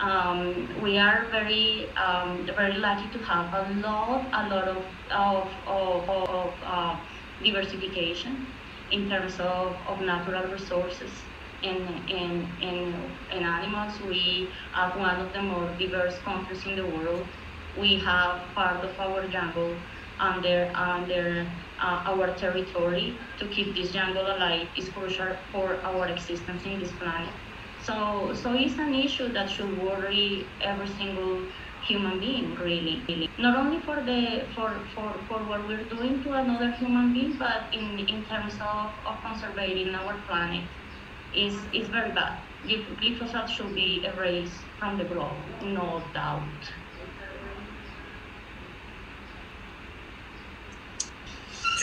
Um, we are very, um, very lucky to have a lot, a lot of of, of, of uh, diversification in terms of, of natural resources and and, and and animals. We are one of the more diverse countries in the world. We have part of our jungle under under uh, our territory. To keep this jungle alive is crucial for our existence in this planet. So, so it's an issue that should worry every single human being, really, really. Not only for the for, for, for what we're doing to another human being, but in in terms of, of conserving our planet, is is very bad. Glyphosate should be erased from the globe, no doubt.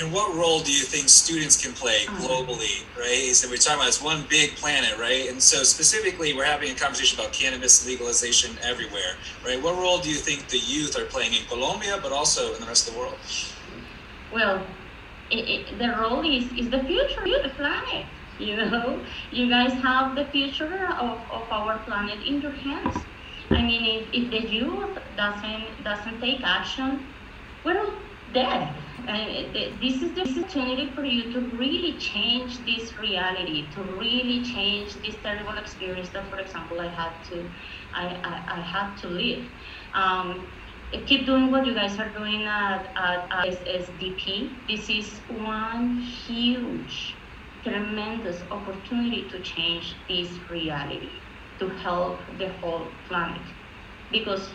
And what role do you think students can play globally, right? So we're talking about this one big planet, right? And so specifically, we're having a conversation about cannabis legalization everywhere, right? What role do you think the youth are playing in Colombia, but also in the rest of the world? Well, it, it, the role is, is the future of the planet, you know? You guys have the future of, of our planet in your hands. I mean, if, if the youth doesn't, doesn't take action, we're all dead. Uh, this is the opportunity for you to really change this reality, to really change this terrible experience that, for example, I had to, I, I, I had to live. Um, keep doing what you guys are doing at, at, at S S D P. This is one huge, tremendous opportunity to change this reality, to help the whole planet. Because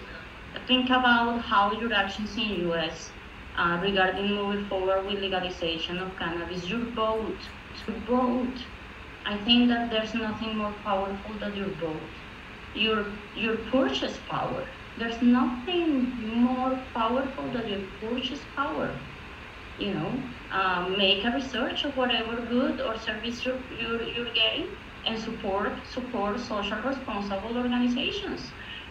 think about how your actions in the U S Uh, regarding moving forward with legalization of cannabis, your vote, your vote. I think that there's nothing more powerful than your vote, your your purchase power. There's nothing more powerful than your purchase power. You know, um, make a research of whatever good or service you're, you're, you're getting, and support support social responsible organizations.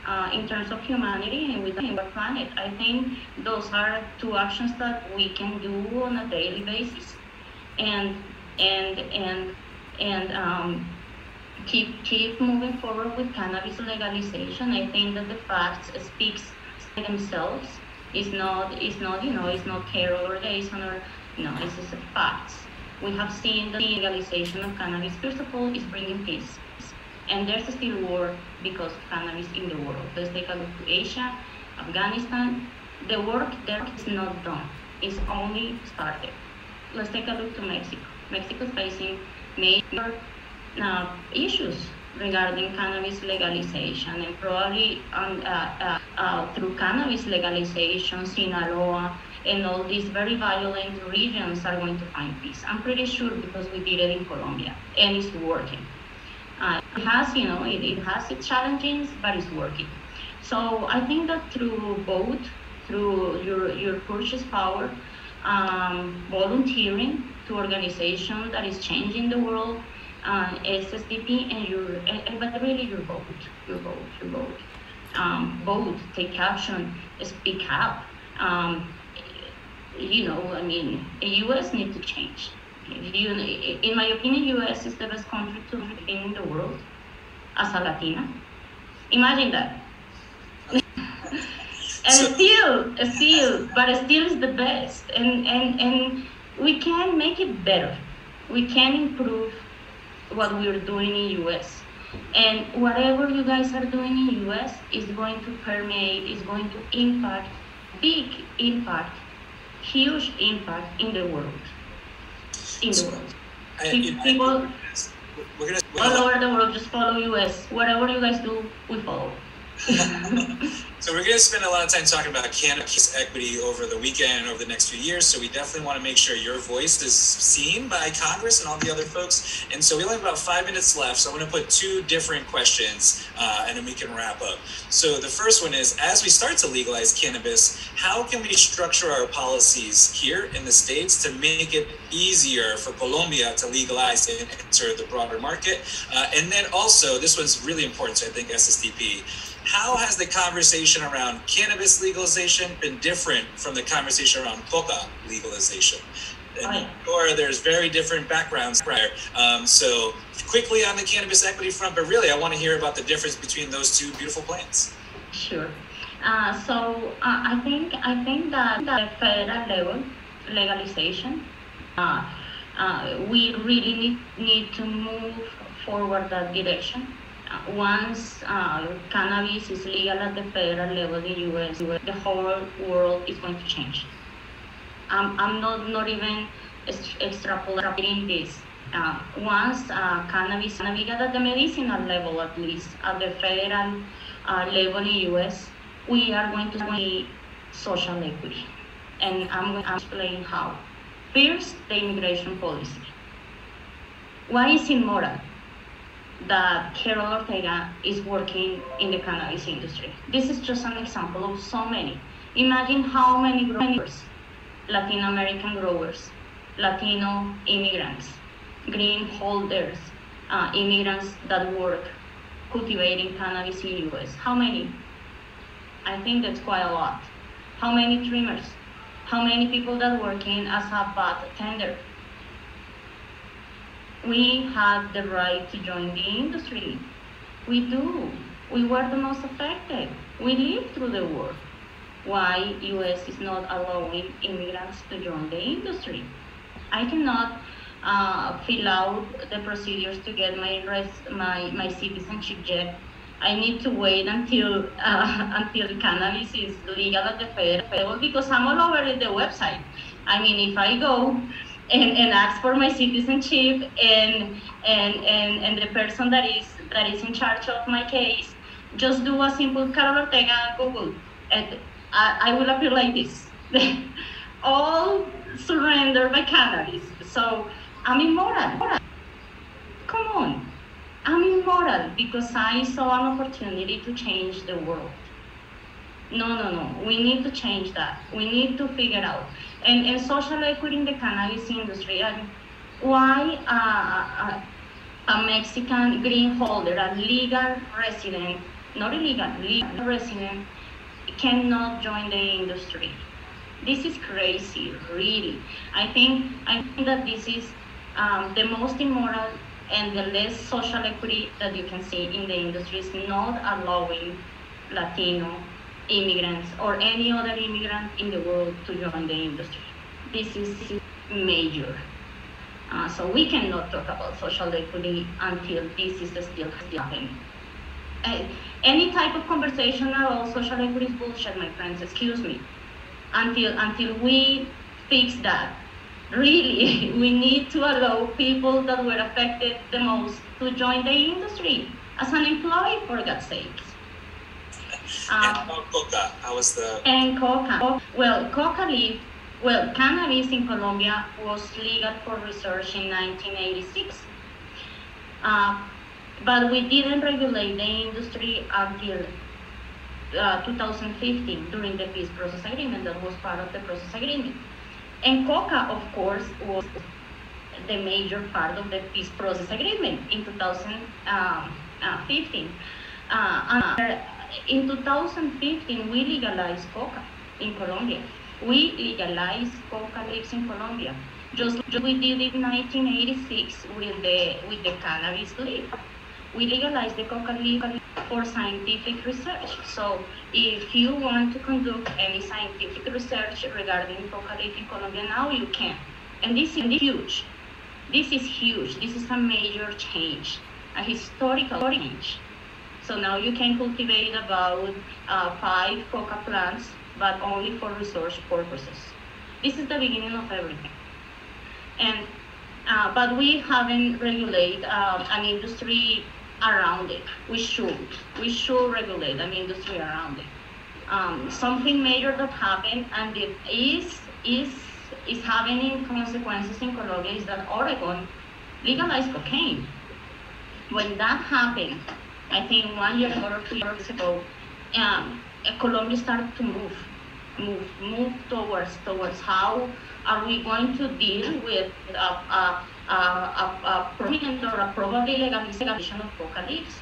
Uh, in terms of humanity and with the planet. I think those are two actions that we can do on a daily basis, and and and and um, keep keep moving forward with cannabis legalization. I think that the facts speaks for themselves. It's not it's not you know it's not Carol or Jason or no. It's just facts. we have seen that the legalization of cannabis, first of all, is bringing peace. And there's still war because of cannabis in the world. Let's take a look to Asia, Afghanistan. The work there is not done. It's only started. Let's take a look to Mexico. Mexico is facing major uh, issues regarding cannabis legalization, and probably um, uh, uh, uh, through cannabis legalization, Sinaloa and all these very violent regions are going to find peace. I'm pretty sure, because we did it in Colombia and it's working. Uh, it has, you know, it, it has its challenges, but it's working. So I think that through both, through your, your purchase power, um, volunteering to organization that is changing the world, uh, S S D P, and your, and, but really your vote, your vote, your vote. Um, vote, take action, speak up. Um, you know, I mean, the U S needs to change. You, in my opinion, U S is the best country to live in the world as a Latina. Imagine that. and still, still, but still is the best. And, and, and we can make it better. We can improve what we're doing in U S. And whatever you guys are doing in U S is going to permeate, is going to impact, big impact, huge impact in the world. In the world. I, I, People I, I, we're gonna, we're all over the world just follow U S. Whatever you guys do, we follow. So we're going to spend a lot of time talking about cannabis equity over the weekend and over the next few years. So we definitely want to make sure your voice is seen by Congress and all the other folks. And so we only have about five minutes left. So I'm going to put two different questions uh, and then we can wrap up. So the first one is, as we start to legalize cannabis, how can we structure our policies here in the States to make it easier for Colombia to legalize and enter the broader market? Uh, and then also, this one's really important, so I think S S D P. How has the conversation around cannabis legalization been different from the conversation around coca legalization? And or there's very different backgrounds prior. Um, so quickly on the cannabis equity front, but really I want to hear about the difference between those two beautiful plants. Sure. Uh, so uh, I think I think that the federal level legalization, uh, uh, we really need, need to move forward that direction. Once uh, cannabis is legal at the federal level in the U S, the whole world is going to change. Um, I'm not, not even extrapolating this. Uh, once uh, cannabis is legal at the medicinal level, at least, at the federal uh, level in the U S, we are going to see social equity. And I'm going to explain how. First, the immigration policy. Why is it moral that Carol Ortega is working in the cannabis industry? This is just an example of so many. Imagine how many growers, Latin American growers, Latino immigrants, green holders, uh, immigrants that work cultivating cannabis in the U S. How many? I think that's quite a lot. How many trimmers? How many people that work in as a bartender? We have the right to join the industry. We do. We were the most affected. We live through the war. Why U S is not allowing immigrants to join the industry? I cannot uh, fill out the procedures to get my res my my citizenship yet. I need to wait until uh, until cannabis is legal at the federal level, because I'm all over the website. I mean, if I go And, and ask for my citizenship, and and and and the person that is that is in charge of my case, just do a simple Carol Ortega Google, and I, I will appear like this. All surrendered by cannabis. So I'm immoral. Come on, I'm immoral because I saw an opportunity to change the world. No, no, no. We need to change that. We need to figure out. And, and social equity in the cannabis industry. And why uh, a, a Mexican green holder, a legal resident, not illegal, legal resident, cannot join the industry? This is crazy, really. I think I think that this is um, the most immoral and the least social equity that you can see in the industry, is not allowing Latino immigrants or any other immigrant in the world to join the industry. This is major. Uh, so we cannot talk about social equity until this is still happening. Uh, any type of conversation about social equity is bullshit, my friends, excuse me. Until, until we fix that, really, we need to allow people that were affected the most to join the industry as an employee, for God's sakes. Um, and about coca, how was the... And coca. Well, coca leaf, well, cannabis in Colombia was legal for research in nineteen eighty-six. Uh, but we didn't regulate the industry until uh, two thousand fifteen during the peace process agreement that was part of the process agreement. And coca, of course, was the major part of the peace process agreement in two thousand fifteen. Uh, and in two thousand fifteen, we legalized coca in Colombia. We legalized coca leaves in Colombia, just like we did in nineteen eighty-six with the with the cannabis leaf. We legalized the coca leaf for scientific research. So if you want to conduct any scientific research regarding coca leaf in Colombia now, you can. And this is huge. This is huge. This is a major change, a historical change. So now you can cultivate about uh, five coca plants, but only for research purposes. This is the beginning of everything. And uh, but we haven't regulated uh, an industry around it. We should. We should regulate an industry around it. Um, something major that happened and it is is is having consequences in Colombia is that Oregon legalized cocaine. When that happened, I think one year or two years ago, um, Colombia started to move, move, move towards towards how are we going to deal with a, a, a, a, a prominent or a probably legalization of coca leaves,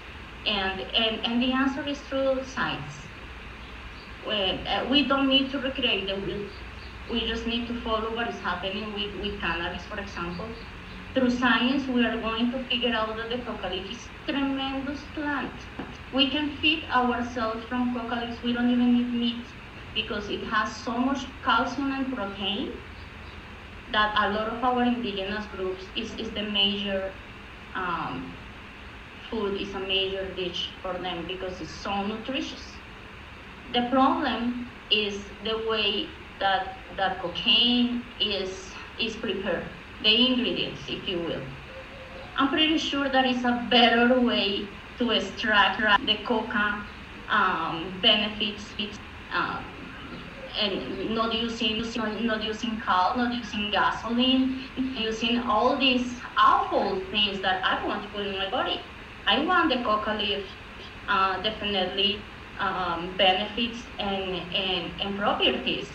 and and and the answer is through science. When, uh, we don't need to recreate the wheel. We just need to follow what is happening with, with cannabis, for example. Through science, we are going to figure out that the coca leaf is a tremendous plant. We can feed ourselves from coca leaves. We don't even need meat because it has so much calcium and protein that a lot of our indigenous groups is, is the major um, food, is a major dish for them because it's so nutritious. The problem is the way that, that cocaine is, is prepared, the ingredients, if you will. I'm pretty sure there is a better way to extract the coca um, benefits, um, and not using not using cal, not using gasoline, using all these awful things that I want to put in my body. I want the coca leaf uh, definitely um, benefits and and, and properties,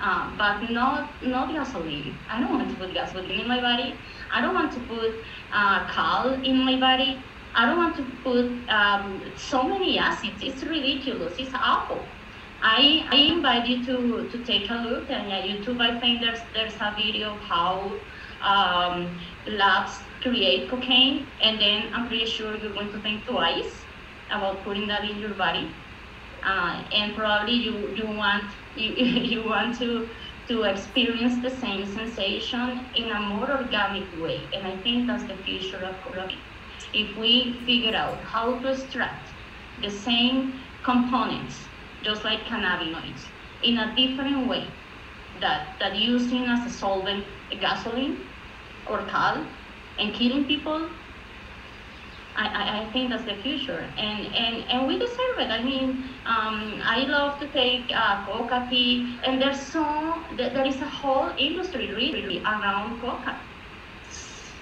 uh, but not not gasoline. I don't want to put gasoline in my body. I don't want to put uh, cal in my body. I don't want to put um, so many acids. It's ridiculous. It's awful. I, I invite you to, to take a look on YouTube. I think there's there's a video of how um, labs create cocaine, and then I'm pretty sure you're going to think twice about putting that in your body. Uh, and probably you you want you, you want to to experience the same sensation in a more organic way. And I think that's the future of cocaine. If we figure out how to extract the same components, just like cannabinoids, in a different way that, that using as a solvent gasoline or cal and killing people, I, I, I think that's the future. And, and, and we deserve it. I mean, um, I love to take uh, coca tea, and there's so, there is a whole industry really around coca.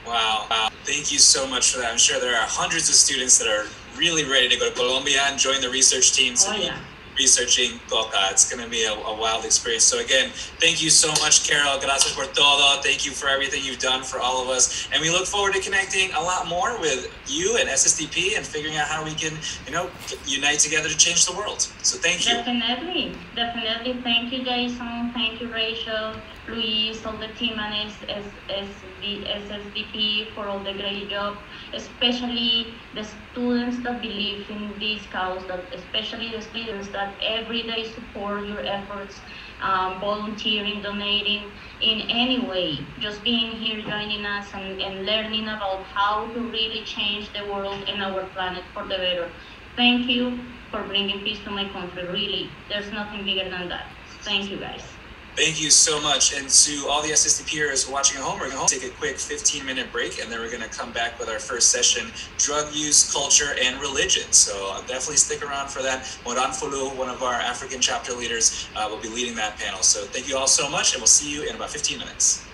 Wow. Wow. Thank you so much for that. I'm sure there are hundreds of students that are really ready to go to Colombia and join the research teams oh, and yeah. researching coca. It's going to be a, a wild experience. So again, thank you so much, Carol. Gracias por todo. Thank you for everything you've done for all of us. And we look forward to connecting a lot more with you and S S D P and figuring out how we can, you know, unite together to change the world. So thank you. Definitely. Definitely. Thank you, Jason. Thank you, Rachel, Luis, all the team, and S S D P for all the great job, especially the students that believe in this cause, that especially the students that every day support your efforts um, volunteering, donating in any way, just being here joining us and, and learning about how to really change the world and our planet for the better. Thank you for bringing peace to my country, really. There's nothing bigger than that. Thank you, guys. Thank you so much. And to all the S S D Pers watching at home, we're going to take a quick fifteen minute break, and then we're going to come back with our first session, drug use, culture, and religion. So definitely stick around for that. Moran Fulu, one of our African chapter leaders, uh, will be leading that panel. So thank you all so much, and we'll see you in about fifteen minutes.